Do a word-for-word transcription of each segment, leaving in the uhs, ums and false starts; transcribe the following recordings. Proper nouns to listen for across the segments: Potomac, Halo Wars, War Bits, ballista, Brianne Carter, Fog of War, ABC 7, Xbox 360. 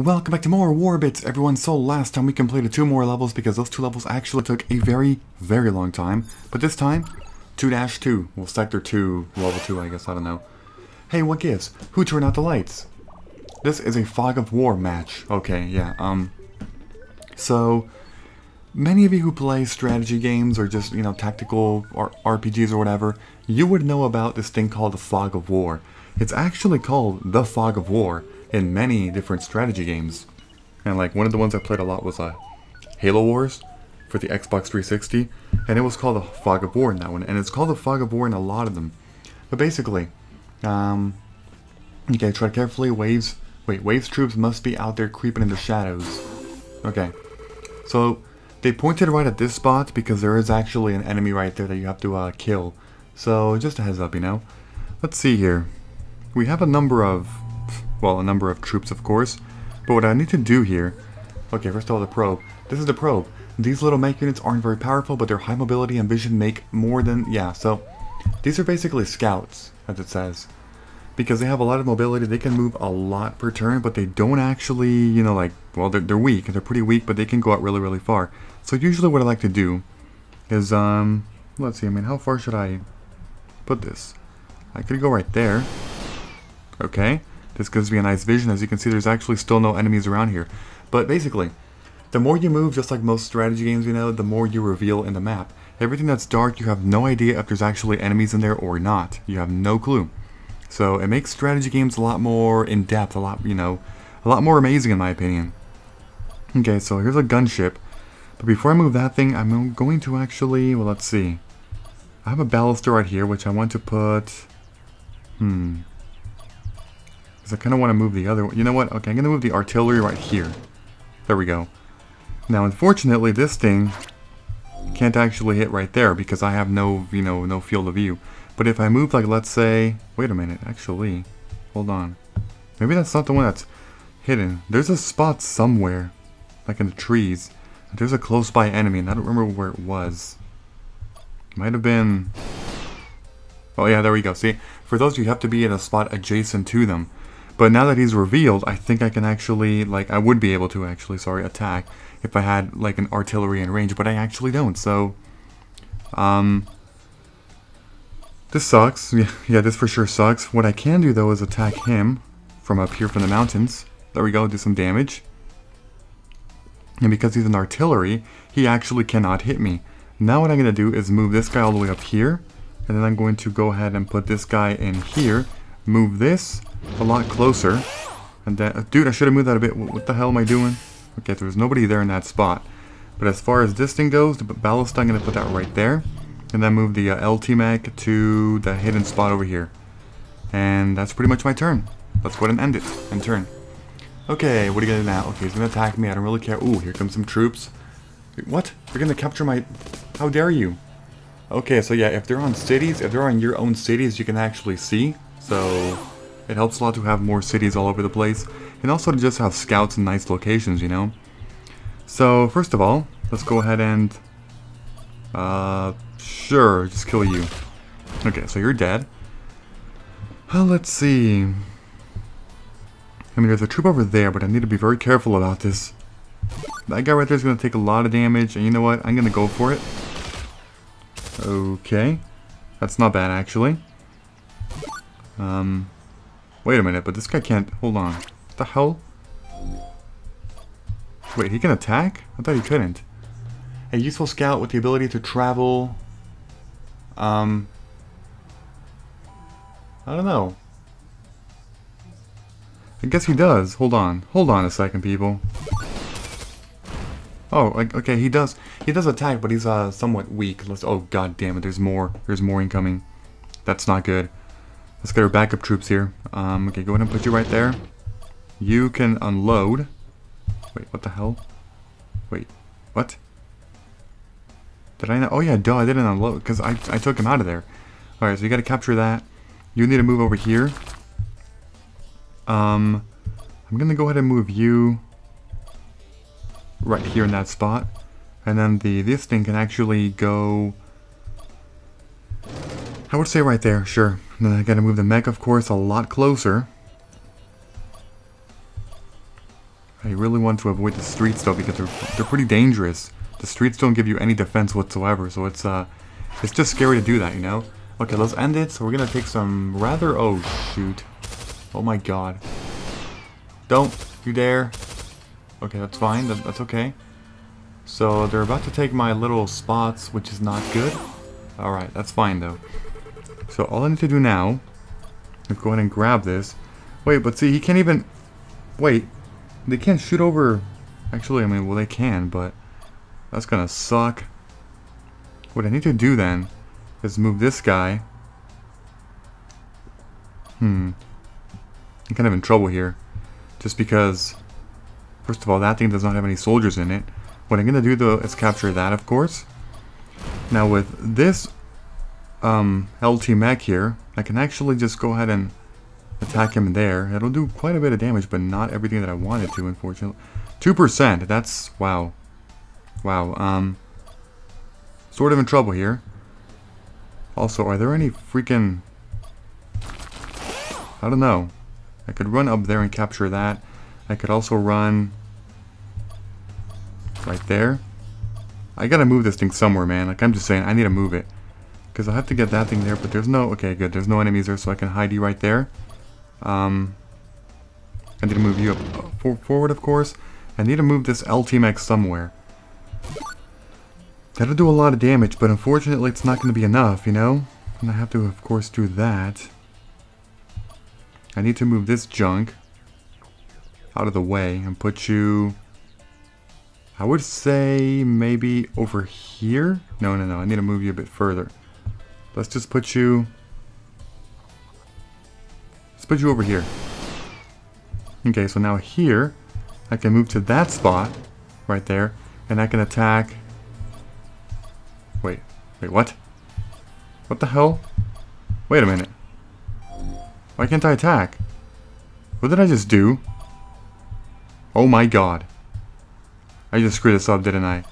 Welcome back to more War Bits, everyone. So last time we completed two more levels because those two levels actually took a very, very long time. But this time, two dash two. Well, Sector two, Level two, I guess. I don't know. Hey, what gives? Who turned out the lights? This is a Fog of War match. Okay, yeah. Um. So, many of you who play strategy games or just, you know, tactical or R P Gs or whatever, you would know about this thing called the Fog of War. It's actually called the Fog of War in many different strategy games. And like one of the ones I played a lot was uh, Halo Wars for the Xbox three sixty, and it was called the Fog of War in that one, and it's called the Fog of War in a lot of them. But basically, um, you gotta tread carefully. Waves, wait, Waves troops must be out there creeping in the shadows. Okay, so they pointed right at this spot because there is actually an enemy right there that you have to uh, kill. So just a heads up, you know. Let's see here. We have a number of Well, a number of troops, of course. But what I need to do here... Okay, first of all, the probe. This is the probe. These little mech units aren't very powerful, but their high mobility and vision make more than... Yeah, so... These are basically scouts, as it says. Because they have a lot of mobility, they can move a lot per turn, but they don't actually, you know, like... Well, they're, they're weak. They're pretty weak, but they can go out really, really far. So usually what I like to do is, um... let's see, I mean, how far should I put this? I could go right there. Okay. This gives me a nice vision. As you can see, there's actually still no enemies around here. But basically, the more you move, just like most strategy games, you know, the more you reveal in the map. Everything that's dark, you have no idea if there's actually enemies in there or not. You have no clue. So it makes strategy games a lot more in-depth, a lot, you know, a lot more amazing in my opinion. Okay, so here's a gunship. But before I move that thing, I'm going to actually, well, let's see. I have a baluster right here, which I want to put... Hmm... I kind of want to move the other one. You know what? Okay, I'm going to move the artillery right here. There we go. Now, unfortunately, this thing can't actually hit right there because I have no, you know, no field of view. But if I move, like, let's say... Wait a minute, actually. Hold on. Maybe that's not the one that's hidden. There's a spot somewhere, like in the trees. There's a close-by enemy, and I don't remember where it was. Might have been... Oh, yeah, there we go. See, for those, you have to be in a spot adjacent to them. But now that he's revealed, I think I can actually, like, I would be able to actually, sorry, attack if I had, like, an artillery in range, but I actually don't, so, um, this sucks. Yeah, yeah, this for sure sucks. What I can do, though, is attack him from up here from the mountains. There we go, do some damage. And because he's an artillery, he actually cannot hit me. Now what I'm going to do is move this guy all the way up here, and then I'm going to go ahead and put this guy in here, move this a lot closer, and that uh, dude, I should have moved that a bit. What the hell am I doing? Okay, there was nobody there in that spot. But as far as this thing goes, the ballast, I'm gonna put that right there, and then move the uh, L T Mac to the hidden spot over here, and that's pretty much my turn. Let's go ahead and end it and turn. Okay, what are you gonna do now? Okay, he's gonna attack me. I don't really care. Ooh, here comes some troops. What? They're gonna capture my... How dare you? Okay, so yeah, if they're on cities, if they're on your own cities, you can actually see. So it helps a lot to have more cities all over the place, and also to just have scouts in nice locations, you know? So, first of all, let's go ahead and... Uh, sure, just kill you. Okay, so you're dead. Well, let's see... I mean, there's a troop over there, but I need to be very careful about this. That guy right there is going to take a lot of damage, and you know what? I'm going to go for it. Okay. That's not bad, actually. Um... Wait a minute, but this guy can't... Hold on. What the hell? Wait, he can attack? I thought he couldn't. A useful scout with the ability to travel... Um... I don't know. I guess he does. Hold on. Hold on a second, people. Oh, okay, he does. He does attack, but he's uh, somewhat weak. Let's, oh, god damn it, there's more. There's more incoming. That's not good. Let's get our backup troops here. Um, okay, go ahead and put you right there. You can unload. Wait, what the hell? Wait, what? Did I not? Oh yeah, duh, I didn't unload, because I, I took him out of there. Alright, so you gotta capture that. You need to move over here. Um, I'm gonna go ahead and move you right here in that spot. And then the this thing can actually go... I would say right there, sure. And then I gotta move the mech, of course, a lot closer. I really want to avoid the streets though, because they're, they're pretty dangerous. The streets don't give you any defense whatsoever, so it's uh, it's just scary to do that, you know? Okay, let's end it. So we're gonna take some rather... oh, shoot. Oh my god. Don't you dare. Okay, that's fine. That, that's okay. So they're about to take my little spots, which is not good. Alright, that's fine though. So all I need to do now is go ahead and grab this. Wait, but see, he can't even... wait. They can't shoot over... actually, I mean, well, they can, but... that's gonna suck. What I need to do then is move this guy. Hmm. I'm kind of in trouble here. Just because, first of all, that thing does not have any soldiers in it. What I'm gonna do though is capture that, of course. Now with this um, L T mech here, I can actually just go ahead and attack him there. It'll do quite a bit of damage, but not everything that I wanted to, unfortunately. two percent, that's, wow. Wow, um, sort of in trouble here. Also, are there any freaking... I don't know. I could run up there and capture that. I could also run right there. I gotta move this thing somewhere, man. Like, I'm just saying, I need to move it. Because I have to get that thing there, but there's no... okay, good. There's no enemies there, so I can hide you right there. Um, I need to move you up for forward, of course. I need to move this L T mech somewhere. That'll do a lot of damage, but unfortunately it's not going to be enough, you know? And I have to, of course, do that. I need to move this junk out of the way and put you... I would say maybe over here? No, no, no, I need to move you a bit further. Let's just put you... let's put you over here. Okay, so now here, I can move to that spot right there. And I can attack... wait, wait, what? What the hell? Wait a minute. Why can't I attack? What did I just do? Oh my god. I just screwed this up, didn't I?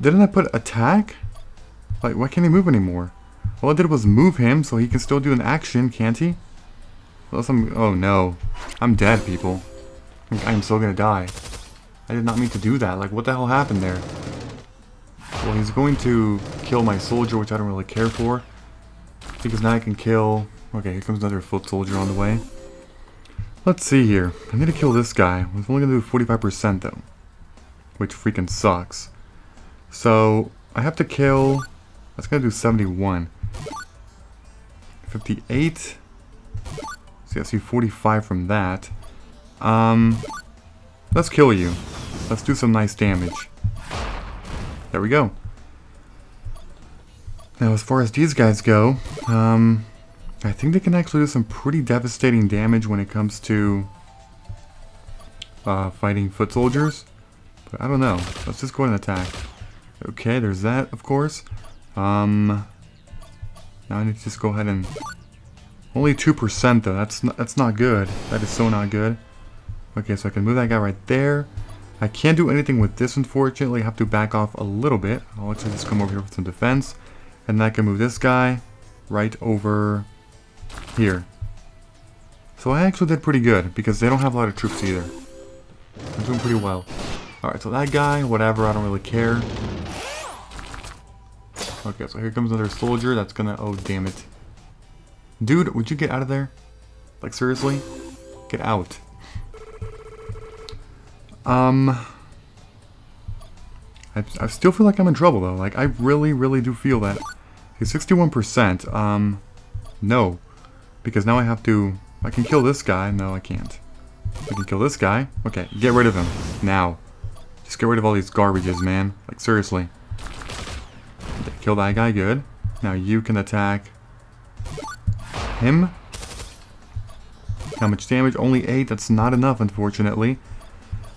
Didn't I put attack? Like, why can't he move anymore? All I did was move him, so he can still do an action, can't he? Unless I'm... oh no. I'm dead, people. I am so gonna die. I did not mean to do that. Like, what the hell happened there? Well, he's going to kill my soldier, which I don't really care for. Because now I can kill... okay, here comes another foot soldier on the way. Let's see here. I need to kill this guy. I'm only going to do forty-five percent, though. Which freaking sucks. So, I have to kill... that's going to do seventy-one. fifty-eight. So, I see forty-five from that. Um... Let's kill you. Let's do some nice damage. There we go. Now, as far as these guys go, um, I think they can actually do some pretty devastating damage when it comes to uh, fighting foot soldiers. But I don't know. Let's just go ahead and attack. Okay, there's that, of course. Um, now I need to just go ahead and... only two percent, though. That's not, that's not good. That is so not good. Okay, so I can move that guy right there. I can't do anything with this, unfortunately. I have to back off a little bit. I'll actually just come over here with some defense. And then I can move this guy right over here. So I actually did pretty good, because they don't have a lot of troops either. I'm doing pretty well. Alright, so that guy, whatever, I don't really care. Okay, so here comes another soldier that's gonna... oh, damn it. Dude, would you get out of there? Like, seriously? Get out. Um, I, I still feel like I'm in trouble though. Like, I really, really do feel that. Okay, sixty-one percent. Um, no. Because now I have to... I can kill this guy. No, I can't. I can kill this guy. Okay, get rid of him. Now. Just get rid of all these garbages, man. Like, seriously. Okay, kill that guy. Good. Now you can attack him. How much damage? Only eight. That's not enough, unfortunately.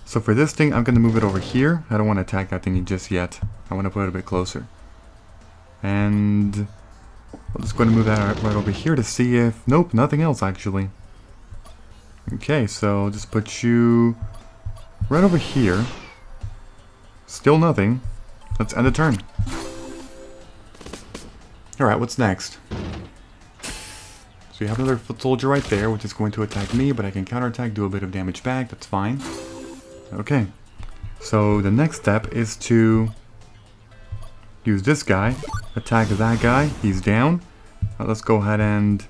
So for this thing, I'm going to move it over here. I don't want to attack that thing just yet. I want to put it a bit closer. And I'll just go ahead and move that right over here to see if... nope, nothing else, actually. Okay, so I'll just put you right over here. Still nothing. Let's end the turn. Alright, what's next? So you have another foot soldier right there, which is going to attack me, but I can counterattack, do a bit of damage back. That's fine. Okay, so the next step is to use this guy, attack that guy, he's down. Uh, let's go ahead and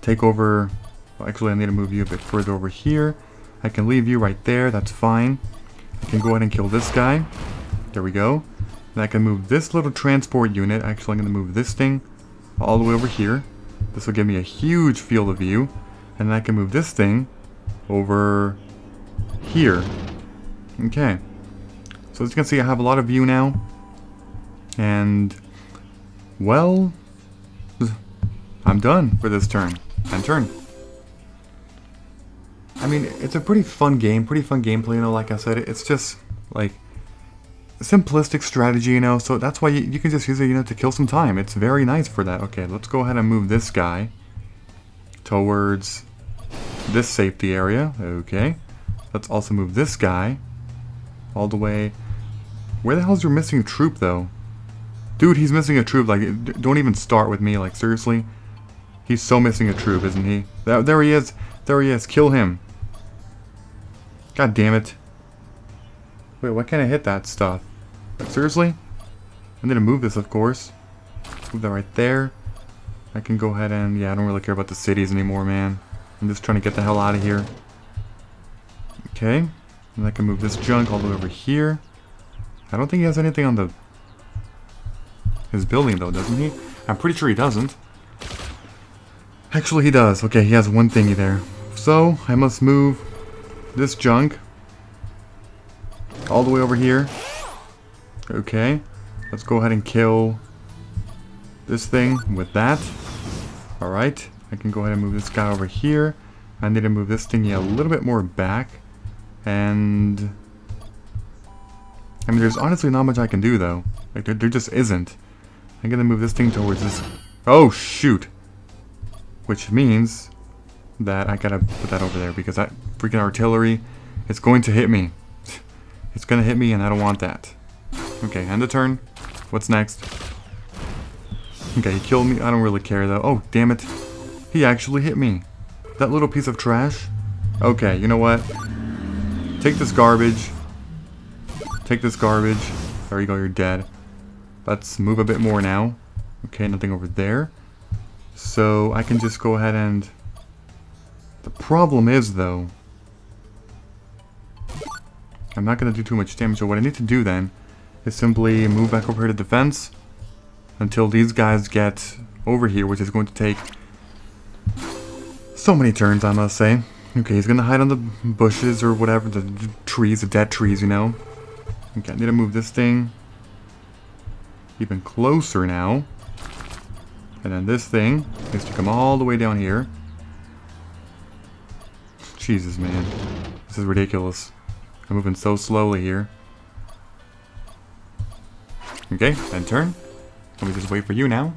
take over. Well, actually I need to move you a bit further over here. I can leave you right there, that's fine. I can go ahead and kill this guy. There we go. And I can move this little transport unit. Actually, I'm going to move this thing all the way over here. This will give me a huge field of view. And then I can move this thing over here. Okay. So as you can see, I have a lot of view now. And, well, I'm done for this turn. End turn. I mean, it's a pretty fun game, pretty fun gameplay, you know, like I said, it's just, like, simplistic strategy, you know, so that's why you, you can just use it, you know, to kill some time. It's very nice for that. Okay, let's go ahead and move this guy towards this safety area. Okay, let's also move this guy all the way. Where the hell is your missing troop, though? Dude, he's missing a troop, like, don't even start with me, like, seriously? He's so missing a troop, isn't he? There, there he is, there he is, kill him. God damn it. Wait, why can't I hit that stuff? Like, seriously? I'm gonna move this, of course. Move that right there. I can go ahead and... yeah, I don't really care about the cities anymore, man. I'm just trying to get the hell out of here. Okay. And I can move this junk all the way over here. I don't think he has anything on the... his building, though, doesn't he? I'm pretty sure he doesn't. Actually, he does. Okay, he has one thingy there. So, I must move this junk all the way over here. Okay, let's go ahead and kill this thing with that. Alright, I can go ahead and move this guy over here. I need to move this thingy a little bit more back. And... I mean, there's honestly not much I can do, though. Like, there, there just isn't. I'm gonna move this thing towards this... oh, shoot! Which means that I gotta put that over there, because that freaking artillery is going to hit me. It's gonna hit me and I don't want that. Okay, end of turn. What's next? Okay, he killed me. I don't really care though. Oh, damn it. He actually hit me. That little piece of trash. Okay, you know what? Take this garbage. Take this garbage. There you go, you're dead. Let's move a bit more now. Okay, nothing over there. So I can just go ahead and... the problem is though... I'm not going to do too much damage, so what I need to do then is simply move back over here to defense until these guys get over here, which is going to take so many turns, I must say. Okay, he's going to hide on the bushes or whatever, the trees, the dead trees, you know. Okay, I need to move this thing even closer now. And then this thing needs to come all the way down here. Jesus, man. This is ridiculous. I'm moving so slowly here. Okay, end turn. Let me just wait for you now.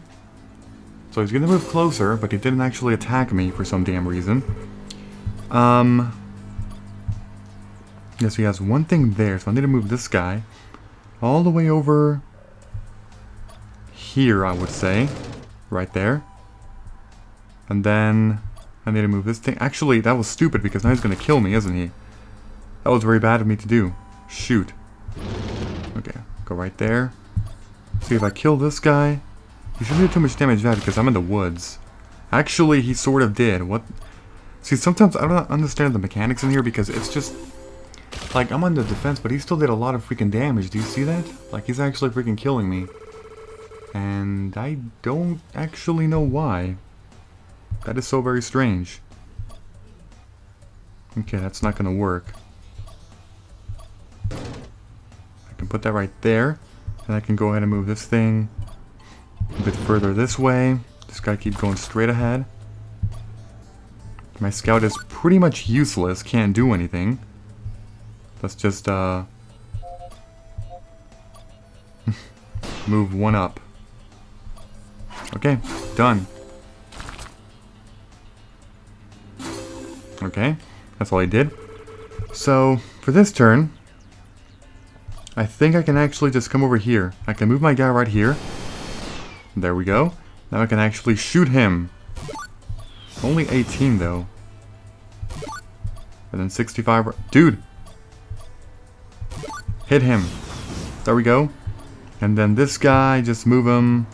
So he's gonna move closer, but he didn't actually attack me for some damn reason. Um. Yes, he has one thing there, so I need to move this guy all the way over here, I would say. Right there. And then I need to move this thing. Actually, that was stupid because now he's gonna kill me, isn't he? That was very bad of me to do. Shoot. Okay, go right there. See if I kill this guy. He shouldn't do too much damage to that because I'm in the woods. Actually, he sort of did. What? See, sometimes I don't understand the mechanics in here because it's just... like, I'm on the defense, but he still did a lot of freaking damage. Do you see that? Like, he's actually freaking killing me. And I don't actually know why. That is so very strange. Okay, that's not gonna work. Put that right there, and I can go ahead and move this thing a bit further this way. Just gotta keep going straight ahead. My scout is pretty much useless, can't do anything. Let's just uh, move one up. Okay, done. Okay, that's all I did. So, for this turn, I think I can actually just come over here. I can move my guy right here. There we go. Now I can actually shoot him. Only eighteen though. And then sixty-five... dude! Hit him. There we go. And then this guy, just move him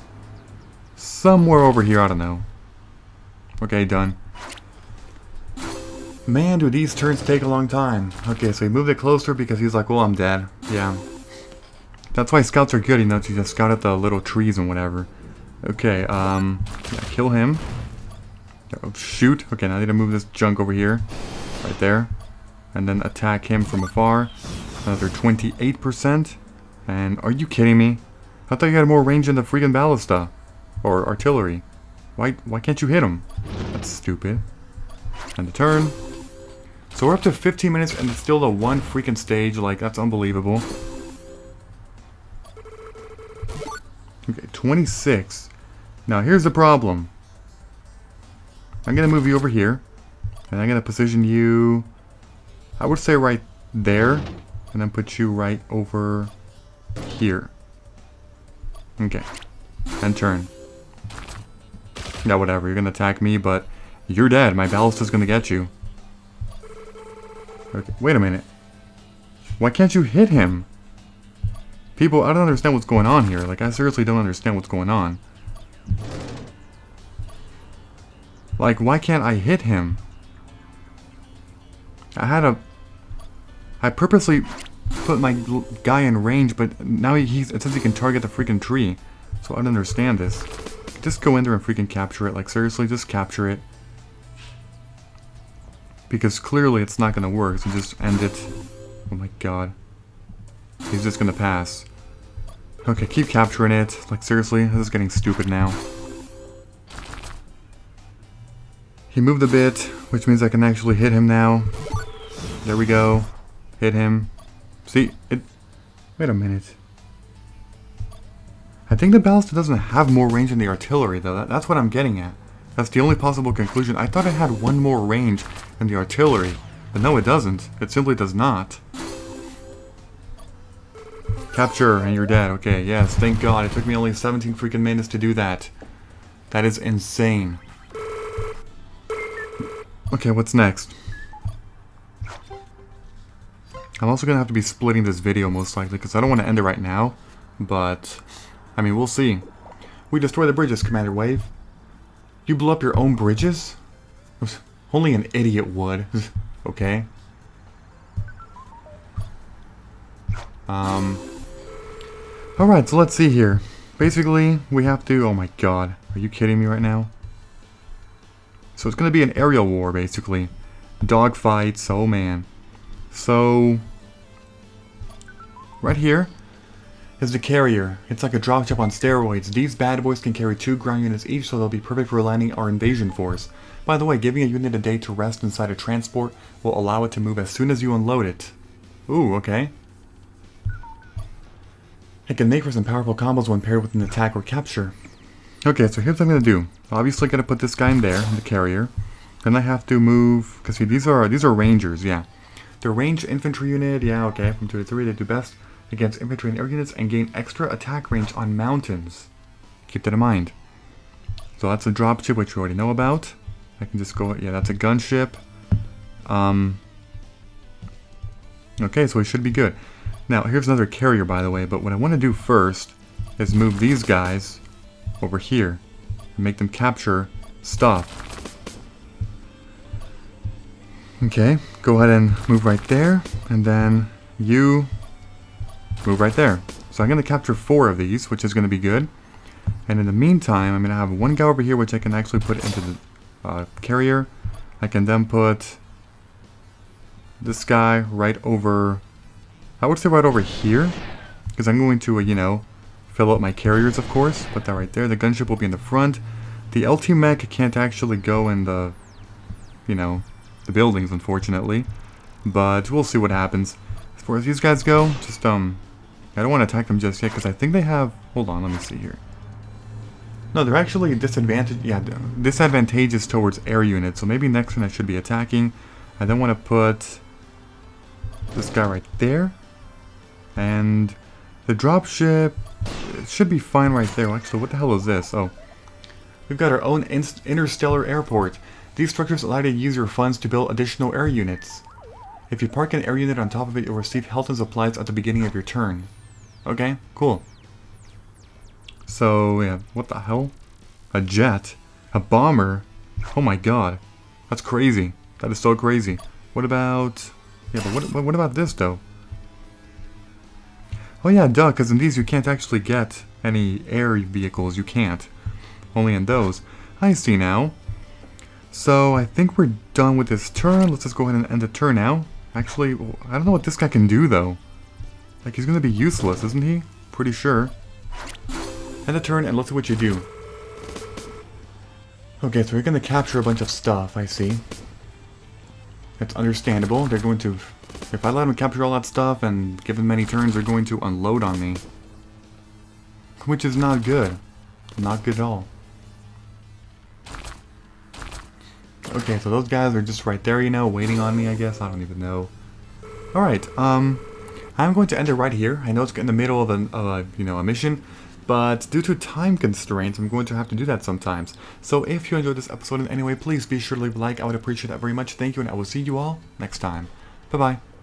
somewhere over here. I don't know. Okay, done. Man, do these turns take a long time. Okay, so he moved it closer because he's like, well, I'm dead. Yeah. That's why scouts are good, you know, to just scout at the little trees and whatever. Okay, um, yeah, kill him. Oh, shoot. Okay, now I need to move this junk over here. Right there. And then attack him from afar. Another twenty-eight percent. And are you kidding me? I thought you had more range than the freaking ballista. Or artillery. Why, why can't you hit him? That's stupid. And the turn. So we're up to fifteen minutes and it's still the one freaking stage. Like, that's unbelievable. Okay, twenty-six. Now, here's the problem. I'm going to move you over here. And I'm going to position you, I would say, right there. And then put you right over here. Okay. And turn. Yeah, whatever. You're going to attack me, but you're dead. My ballast is going to get you. Okay. Wait a minute. Why can't you hit him? People, I don't understand what's going on here. Like, I seriously don't understand what's going on. Like, why can't I hit him? I had a... I purposely put my guy in range, but now he's, it says he can target the freaking tree. So I don't understand this. Just go in there and freaking capture it. Like, seriously, just capture it. Because clearly it's not going to work, so just end it. Oh my god. He's just going to pass. Okay, keep capturing it. Like, seriously, this is getting stupid now. He moved a bit, which means I can actually hit him now. There we go. Hit him. See, it... Wait a minute. I think the ballista doesn't have more range than the artillery, though. That, that's what I'm getting at. That's the only possible conclusion. I thought it had one more range than the artillery. But no, it doesn't. It simply does not. Capture, and you're dead. Okay, yes, thank god. It took me only seventeen freaking minutes to do that. That is insane. Okay, what's next? I'm also gonna have to be splitting this video most likely because I don't want to end it right now, but I mean, we'll see. We destroy the bridges, Commander Wave. You blew up your own bridges? Only an idiot would. Okay. Um. Alright, so let's see here. Basically, we have to... Oh my god. Are you kidding me right now? So it's going to be an aerial war, basically. Dogfights, oh man. So... right here is the carrier. It's like a drop ship on steroids. These bad boys can carry two ground units each, so they'll be perfect for landing our invasion force. By the way, giving a unit a day to rest inside a transport will allow it to move as soon as you unload it. Ooh, okay. It can make for some powerful combos when paired with an attack or capture. Okay, so here's what I'm going to do. Obviously, going to put this guy in there, in the carrier. Then I have to move... Because see, these are these are rangers, yeah. The ranged infantry unit, yeah, okay. From two to three, they do best against infantry and air units and gain extra attack range on mountains. Keep that in mind. So that's a dropship, which you already know about. I can just go... Yeah, that's a gunship. Um, okay, so it should be good. Now, here's another carrier, by the way. But what I want to do first is move these guys... over here and make them capture stuff. Okay, go ahead and move right there, and then you move right there. So I'm going to capture four of these, which is going to be good. And in the meantime, I'm going to have one guy over here, which I can actually put into the uh, carrier. I can then put this guy right over, I would say right over here, because I'm going to, uh, you know, fill out my carriers, of course. Put that right there. The gunship will be in the front. The L T mech can't actually go in the, you know, the buildings, unfortunately. But we'll see what happens. As far as these guys go, just, um, I don't want to attack them just yet, because I think they have, hold on, let me see here. No, they're actually disadvantaged, yeah, disadvantageous towards air units. So maybe next one I should be attacking. I then want to put this guy right there. And the dropship... it should be fine right there. Actually, what the hell is this? Oh. We've got our own interstellar airport. These structures allow you to use your funds to build additional air units. If you park an air unit on top of it, you'll receive health and supplies at the beginning of your turn. Okay, cool. So, yeah, what the hell? A jet? A bomber? Oh my god. That's crazy. That is so crazy. What about... Yeah, but what, what about this, though? Oh yeah, duh, because in these you can't actually get any air vehicles. You can't. Only in those. I see now. So, I think we're done with this turn. Let's just go ahead and end the turn now. Actually, I don't know what this guy can do, though. Like, he's gonna be useless, isn't he? Pretty sure. End the turn, and let's see what you do. Okay, so we're gonna capture a bunch of stuff, I see. It's understandable. They're going to... If I let them capture all that stuff and give them many turns, they're going to unload on me. Which is not good. Not good at all. Okay, so those guys are just right there, you know, waiting on me, I guess. I don't even know. Alright, um... I'm going to end it right here. I know it's in the middle of a, uh, you know, a mission, but due to time constraints, I'm going to have to do that sometimes. So if you enjoyed this episode in any way, please be sure to leave a like. I would appreciate that very much. Thank you, and I will see you all next time. Bye-bye.